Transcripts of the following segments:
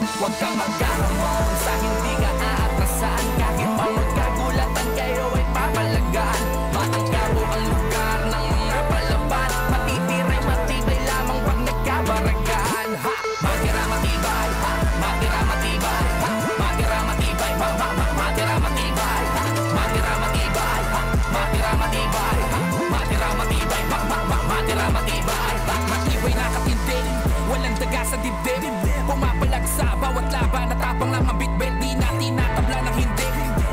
Huwag kang magkahamon sa hindi ka aatrasan. Kahit pano't kagulatan, kayo ay papalagaan. Matangkaro ang lugar ng mga palaban. Matitiray, matibay lamang pag nagkabaragaan. Ha! Matira matibay, ha! Matira matibay, ha! Matira matibay, ha! Matira matibay, ha! Matira matibay, ha! Matira matibay, ha! Matira matibay, ha! Matira matibay, ha! Matibay na kapintin, walang daga sa dibdib. Pumapalag sa bawat laban, natapang lang ang bitbit. Di natin natabla ng hindi,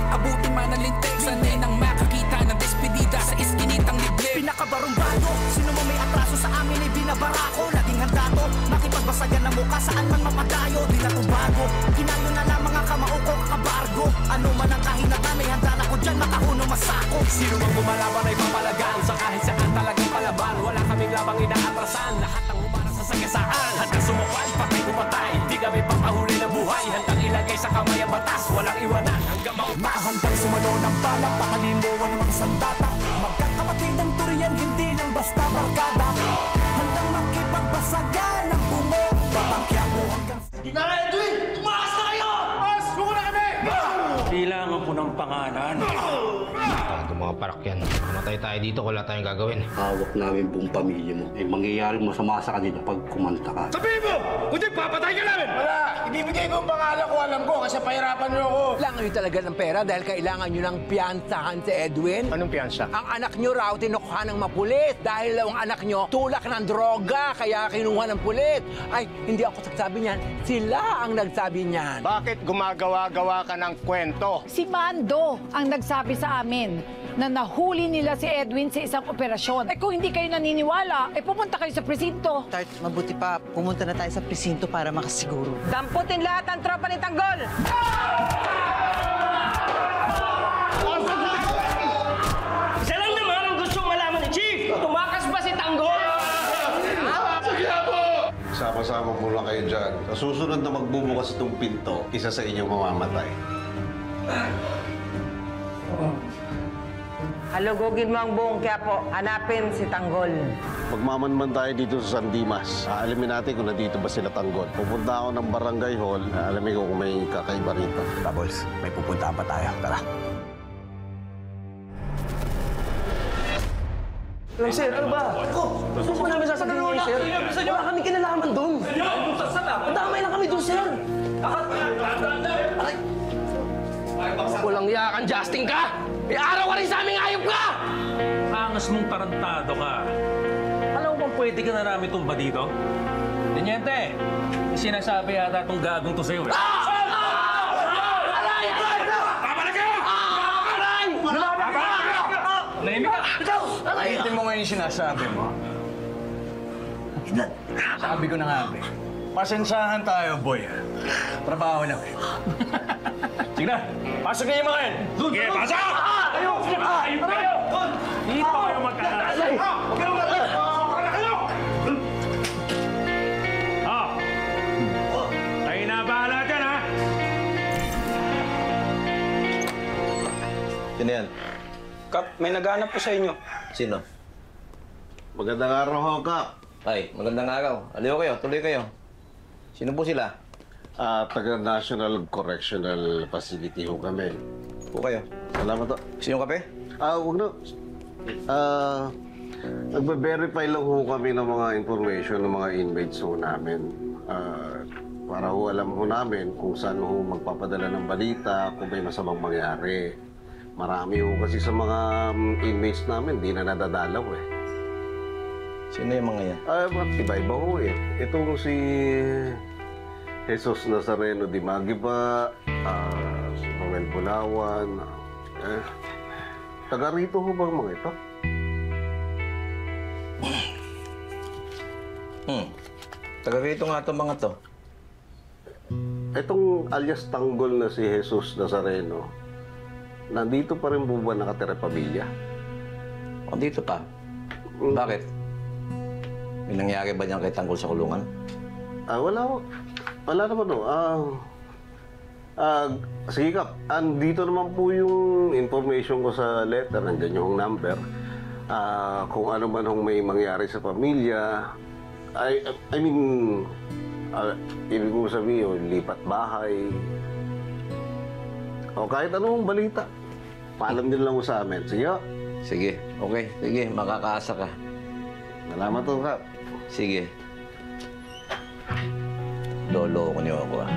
abutin man ang lintik. Sanay nang makakita ng despedida sa iskinitang liblib. Pinakabarong bago, sino mo may atraso sa amin ay binabarako. Laging handa to, makipagbasagan ng mukha saan man mapatayo. Di na tubago, kinayo na lang mga kamao ko kakabargo. Ano man ang kahinatan ay handa na ko dyan, makahuno masako. Sino mang bumalaban ay papalagan, sa kahit saan talagang palaban. Wala kaming labang inaatrasan, lahat ang humara sa sagasaan. Handa sumupan, patay umatay, kami papahuli na buhay. Handang ilagay sa kamay ang batas, walang iwanan hanggang mautas. Handang sumalo ng balak, pakalimuan ng sandata. Magkakapatid ang turian, hindi lang basta barkada. Handang makipagbasagan ng bumo, papakya mo hanggang... Ginara Edwin! Tumakas na kayo! Mas! Muna kami! Kailangan po ng pangalan. Talagang mga parakyan, namatay tayo dito, wala tayong gagawin. Hawak namin buong pamilya mo. Eh, mangyayari masama sa kanila pag kumanta ka. Sabihin mo! Kundi papatay ka namin! Wala! Ibibigay ko ang pangalan ko, alam ko, kasi pahirapan nyo ako. Kailangan nyo talaga ng pera dahil kailangan nyo ng piyansahan si Edwin. Anong piyansa? Ang anak nyo raw tinukha ng mapulit dahil ang anak nyo tulak ng droga kaya kinuha ng pulit. Ay, hindi ako nagsabi niyan. Sila ang nagsabi niyan. Bakit gumagawa-gawa ka ng kwento? Si Mando ang nagsabi sa amin na nahuli nila si Edwin sa isang operasyon. Eh kung hindi kayo naniniwala, eh pumunta kayo sa presinto. Tart, mabuti pa, pumunta na tayo sa presinto para makasiguro. Damputin lahat ang tropa ni Tanggol! Isa lang naman ang gusto malaman ni Chief! Tumakas ba si Tanggol? Sama-sama po lang kayo dyan. Sa susunod na magbubukas itong pinto, isa sa inyo mamamatay. Halugugin mo ang buong Quiapo. Hanapin si Tanggol. Magmamanman tayo dito sa San Dimas. Aalamin natin kung nandito ba sila Tanggol. Pupunta ako ng barangay hall. Aalamin ko kung may kakaiba rito. Bubbles, may pupuntaan pa tayo. Tara. Lang, sir, ano ba? Ako! Gusto ba namin sasabihin niyo, sir? Wala kami kinalaman doon. Madamay lang kami doon, sir. Aray! Walang yakan, Justin ka! Iaraw ka rin sa aming ayop ka! Angas mong tarantado ka. Alam mo bang pwede ka na namin tumba dito? Teniente, sinasabi yata itong gagong to sa'yo eh. Aray! Babalik ka! Aray! Babalik ka! Naimik ka! Ikaw! Ayitin mo ngayon yung sinasabi mo. Sabi ko na nga, be. Pasensahan tayo, boy. Trabaho lang eh. Sige na, pasok niyo mga yan! Sige, pasok! Kayo! Ayun kayo! Dito kayo magkakalay! Huwag kayo magkakalay! Huwag na kayo! Tayo na, bahala dyan, ha? Sino yan? Kap, may naghahanap po sa inyo. Sino? Magandang araw ho, Kap. Ay, magandang araw. Aliw kayo, tuloy kayo. Sino po sila? Taga National Correctional Facility ho kami. Po kayo. Salamat ho. Gusto niyong kape? Huwag na. Nagbe-verify lang ho kami ng mga information ng mga inmates ho namin. Para ho alam ho namin kung saan ho magpapadala ng balita, kung may masamang mangyari. Marami ho kasi sa mga inmates namin, di na nadadalaw eh. Sino yung mga yan? Iba-iba ho eh. Itong si... Jesus Nazareno de Magiba, Manuel Bulawan, taga rito ho bang mga ito? Taga rito nga itong mga to. Itong alias Tanggol na si Jesus Nazareno, nandito pa rin buwan nakatira pamilya. O, dito pa? Bakit? May nangyari ba niyan kay Tanggol sa kulungan? Wala ho. Wala naman o. Sige Kap, andito naman po yung information ko sa letter. Nandiyan yung number. Kung ano man hong may mangyari sa pamilya. I mean, Ibig kong sabihin, lipat bahay. O kahit anong balita. Paalam din lang mo sa amin. Sige? Sige. Okay. Sige. Makakaasa ka. Salamat po, Kap. Sige. Lolo ko niyo ako, ah.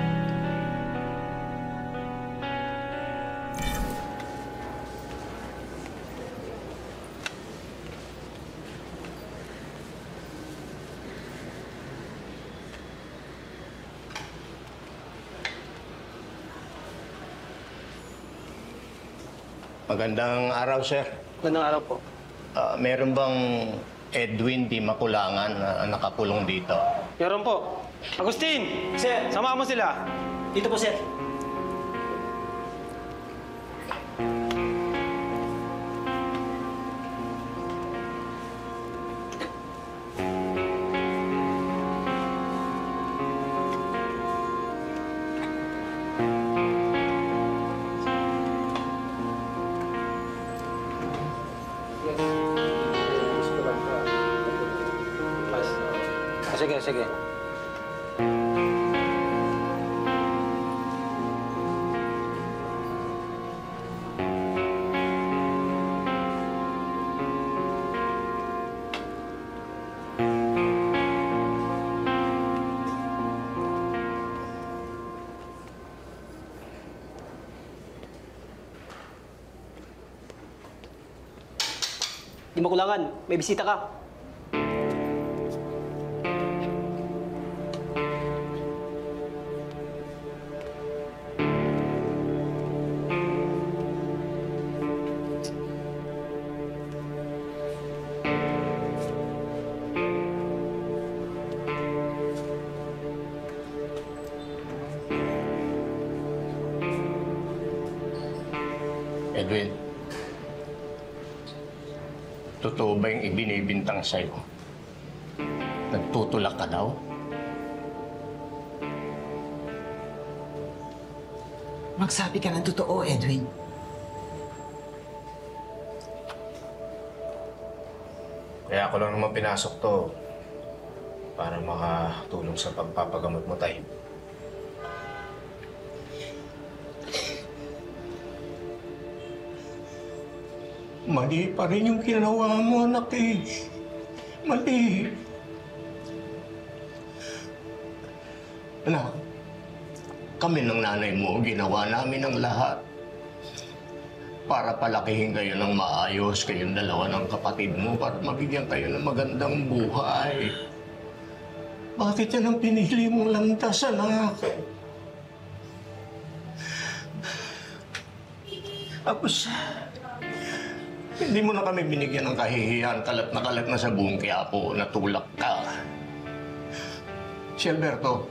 Magandang araw, sir. Magandang araw po. Meron bang Edwin Di Makulangan na nakapulong dito? Meron po. Agustin! Sir! Samahan mo sila. Dito po, sir. Sige, sige. Di Makulangan, may bisita ka. Edwin, totoo ba yung ibinibintang sa'yo? Nagtutulak ka daw? Magsabi ka ng totoo, Edwin. Kaya ako lang naman pinasok to para makatulong sa pagpapagamot mo, Tay. Mali pa rin yung ginawa mo, anak eh. Mali. Anak, kami ng nanay mo, ginawa namin ang lahat para palakihin kayo ng maayos, kayong dalawa ng kapatid mo, para mabigyan kayo ng magandang buhay. Bakit yan ang pinili mong landas, anak? Tapos, hindi mo na kami binigyan ng kahihiyan, kalat na sa buong Quiapo, natulak ka. Si Alberto,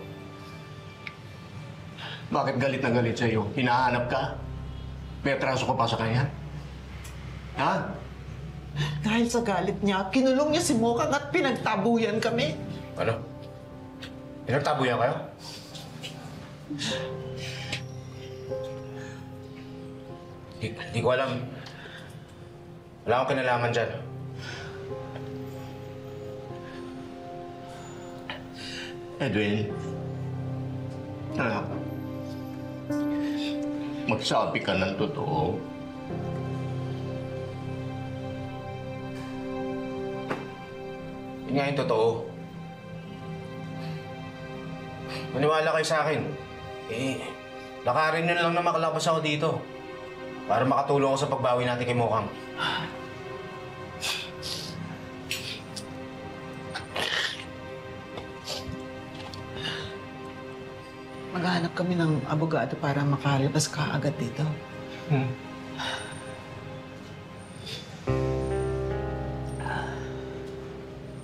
bakit galit na galit sa'yo? Hinahanap ka? May atraso ko pa sa kanya? Ha? Dahil sa galit niya, kinulong niya si Mokang at pinagtabuyan kami. Ano? Pinagtabuyan kayo? Hindi ko alam. Wala akong kinalaman dyan. Edwin, anak, magsabi ka ng totoo. Yun nga yung totoo. Maniwala kayo sa akin. Eh, lakarin nyo lang na makalabas ako dito. Para makatulong ako sa pagbawi natin kay Mokang. Maghanap kami ng abogado para makalabas ka agad dito. Hmm.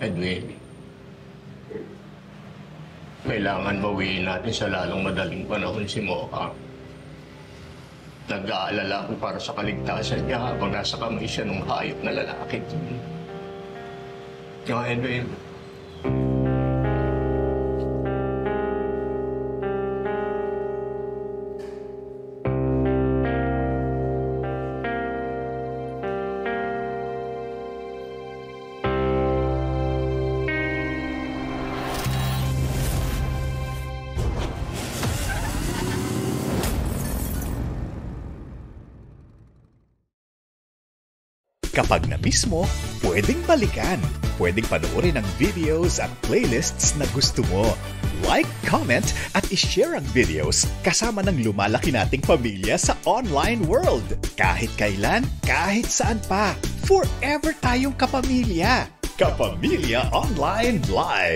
Edwin, kailangan bawiin natin sa lalong madaling panahon si Mokang. Nag-aalala ko para sa kaligtasan niya habang nasa kamay siya ng hayop na lalaki. Yung Edwin. Kapag na mismo, pwedeng balikan. Pwedeng panoorin ang videos at playlists na gusto mo. Like, comment, at ishare ang videos kasama ng lumalaki nating pamilya sa online world. Kahit kailan, kahit saan pa, forever tayong kapamilya. Kapamilya Online Live!